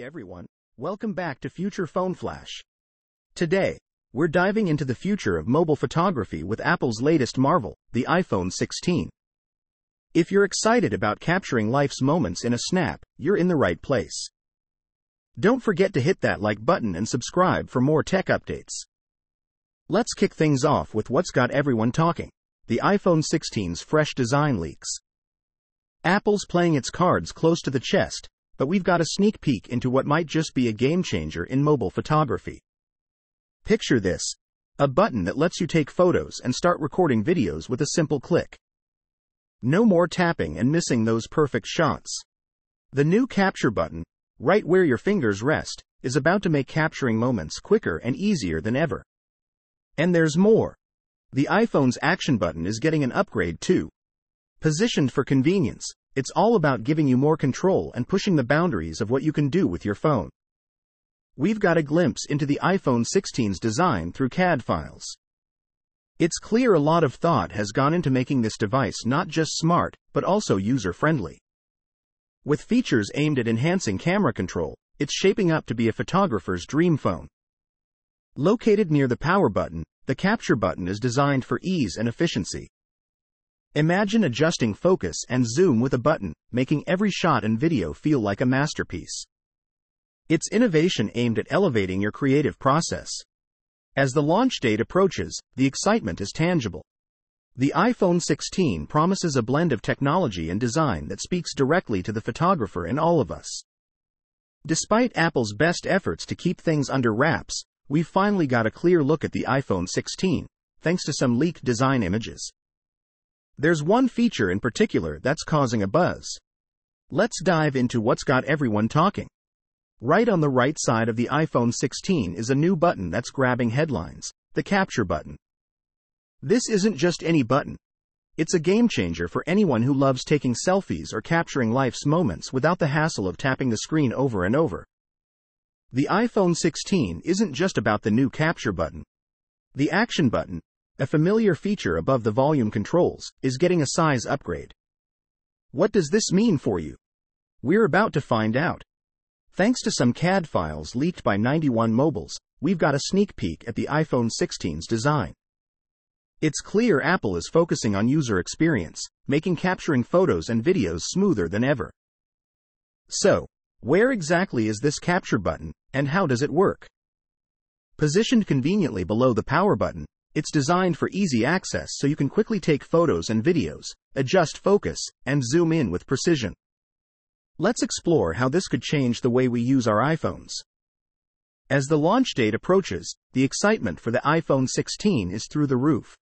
Hey everyone, welcome back to Future Phone Flash. Today, we're diving into the future of mobile photography with Apple's latest marvel, the iPhone 16. If you're excited about capturing life's moments in a snap, you're in the right place. Don't forget to hit that like button and subscribe for more tech updates. Let's kick things off with what's got everyone talking: the iPhone 16's fresh design leaks. Apple's playing its cards close to the chest, but we've got a sneak peek into what might just be a game changer in mobile photography. Picture this: a button that lets you take photos and start recording videos with a simple click. No more tapping and missing those perfect shots. The new Capture Button, right where your fingers rest, is about to make capturing moments quicker and easier than ever. And there's more. The iPhone's Action Button is getting an upgrade too. Positioned for convenience, it's all about giving you more control and pushing the boundaries of what you can do with your phone. We've got a glimpse into the iPhone 16's design through CAD files. It's clear a lot of thought has gone into making this device not just smart, but also user-friendly. With features aimed at enhancing camera control, it's shaping up to be a photographer's dream phone. Located near the power button, the Capture Button is designed for ease and efficiency. Imagine adjusting focus and zoom with a button, making every shot and video feel like a masterpiece. It's innovation aimed at elevating your creative process. As the launch date approaches, the excitement is tangible. The iPhone 16 promises a blend of technology and design that speaks directly to the photographer in all of us. Despite Apple's best efforts to keep things under wraps, we've finally got a clear look at the iPhone 16, thanks to some leaked design images. There's one feature in particular that's causing a buzz. Let's dive into what's got everyone talking. Right on the right side of the iPhone 16 is a new button that's grabbing headlines: the Capture Button. This isn't just any button. It's a game changer for anyone who loves taking selfies or capturing life's moments without the hassle of tapping the screen over and over. The iPhone 16 isn't just about the new Capture Button. The Action Button, a familiar feature above the volume controls, is getting a size upgrade. What does this mean for you? We're about to find out. Thanks to some CAD files leaked by 91 Mobiles, we've got a sneak peek at the iPhone 16's design. It's clear Apple is focusing on user experience, making capturing photos and videos smoother than ever. So, where exactly is this Capture Button, and how does it work? Positioned conveniently below the power button, it's designed for easy access so you can quickly take photos and videos, adjust focus, and zoom in with precision. Let's explore how this could change the way we use our iPhones. As the launch date approaches, the excitement for the iPhone 16 is through the roof.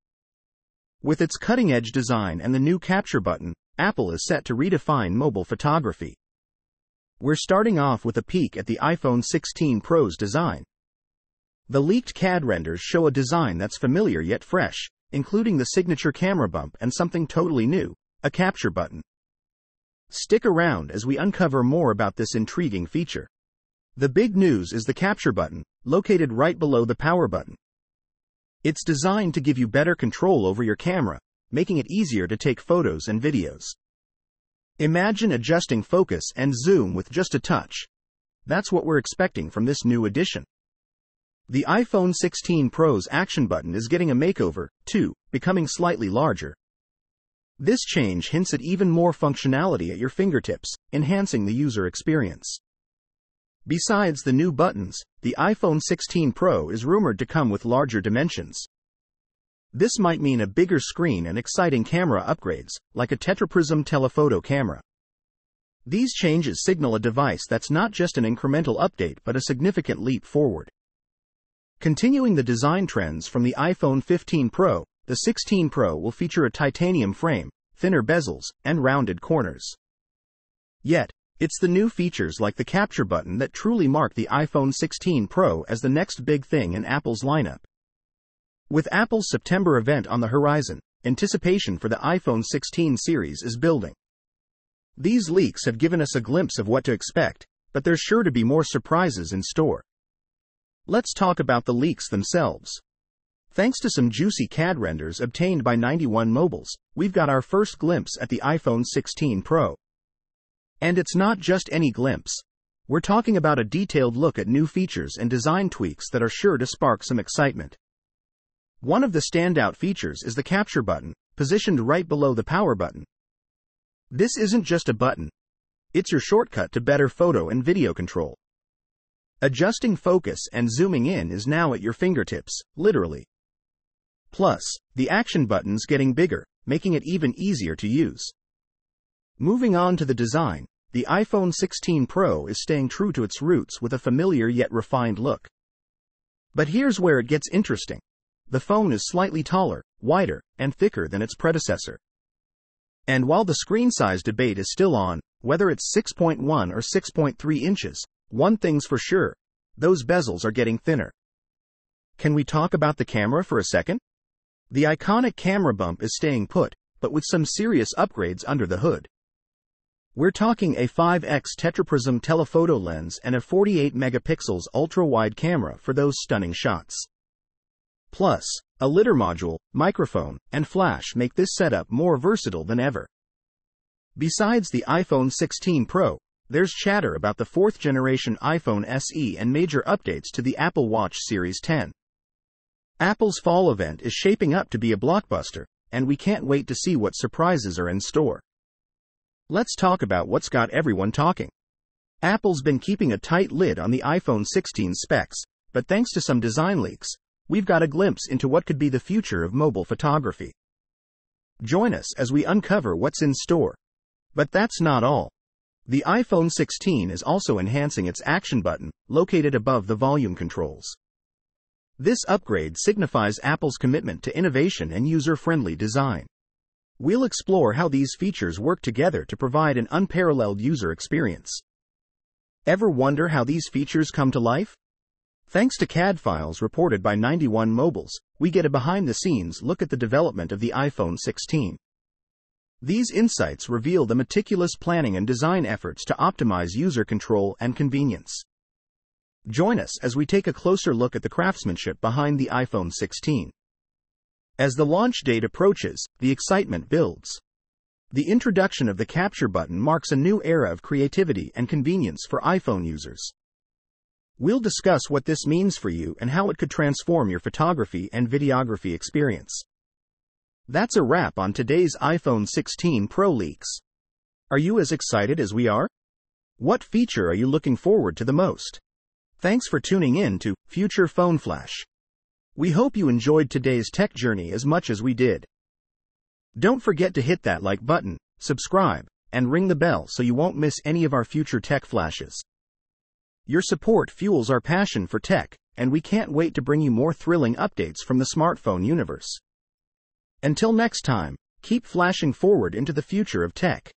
With its cutting-edge design and the new Capture Button, Apple is set to redefine mobile photography. We're starting off with a peek at the iPhone 16 Pro's design. The leaked CAD renders show a design that's familiar yet fresh, including the signature camera bump and something totally new, a Capture Button. Stick around as we uncover more about this intriguing feature. The big news is the Capture Button, located right below the power button. It's designed to give you better control over your camera, making it easier to take photos and videos. Imagine adjusting focus and zoom with just a touch. That's what we're expecting from this new addition. The iPhone 16 Pro's Action Button is getting a makeover, too, becoming slightly larger. This change hints at even more functionality at your fingertips, enhancing the user experience. Besides the new buttons, the iPhone 16 Pro is rumored to come with larger dimensions. This might mean a bigger screen and exciting camera upgrades, like a Tetraprism telephoto camera. These changes signal a device that's not just an incremental update but a significant leap forward. Continuing the design trends from the iPhone 15 Pro, the 16 Pro will feature a titanium frame, thinner bezels, and rounded corners. Yet, it's the new features like the Capture Button that truly mark the iPhone 16 Pro as the next big thing in Apple's lineup. With Apple's September event on the horizon, anticipation for the iPhone 16 series is building. These leaks have given us a glimpse of what to expect, but there's sure to be more surprises in store. Let's talk about the leaks themselves. Thanks to some juicy CAD renders obtained by 91 Mobiles, we've got our first glimpse at the iPhone 16 Pro. And it's not just any glimpse. We're talking about a detailed look at new features and design tweaks that are sure to spark some excitement. One of the standout features is the Capture button, positioned right below the Power button. This isn't just a button. It's your shortcut to better photo and video control. Adjusting focus and zooming in is now at your fingertips, literally. Plus, the action button's getting bigger, making it even easier to use. Moving on to the design, the iPhone 16 Pro is staying true to its roots with a familiar yet refined look. But here's where it gets interesting. The phone is slightly taller, wider, and thicker than its predecessor. And while the screen size debate is still on, whether it's 6.1 or 6.3 inches, one thing's for sure, those bezels are getting thinner. Can we talk about the camera for a second? The iconic camera bump is staying put, but with some serious upgrades under the hood. We're talking a 5x Tetraprism telephoto lens and a 48-megapixels ultra-wide camera for those stunning shots. Plus, a lidar module, microphone, and flash make this setup more versatile than ever. Besides the iPhone 16 Pro, there's chatter about the 4th-generation iPhone SE and major updates to the Apple Watch Series 10. Apple's fall event is shaping up to be a blockbuster, and we can't wait to see what surprises are in store. Let's talk about what's got everyone talking. Apple's been keeping a tight lid on the iPhone 16 specs, but thanks to some design leaks, we've got a glimpse into what could be the future of mobile photography. Join us as we uncover what's in store. But that's not all. The iPhone 16 is also enhancing its action button, located above the volume controls. This upgrade signifies Apple's commitment to innovation and user-friendly design. We'll explore how these features work together to provide an unparalleled user experience. Ever wonder how these features come to life? Thanks to CAD files reported by 91 Mobiles, we get a behind-the-scenes look at the development of the iPhone 16. These insights reveal the meticulous planning and design efforts to optimize user control and convenience. Join us as we take a closer look at the craftsmanship behind the iPhone 16. As the launch date approaches, the excitement builds. The introduction of the Capture button marks a new era of creativity and convenience for iPhone users. We'll discuss what this means for you and how it could transform your photography and videography experience. That's a wrap on today's iPhone 16 Pro leaks. Are you as excited as we are? What feature are you looking forward to the most? Thanks for tuning in to Future Phone Flash. We hope you enjoyed today's tech journey as much as we did. Don't forget to hit that like button, subscribe, and ring the bell so you won't miss any of our future tech flashes. Your support fuels our passion for tech, and we can't wait to bring you more thrilling updates from the smartphone universe. Until next time, keep flashing forward into the future of tech.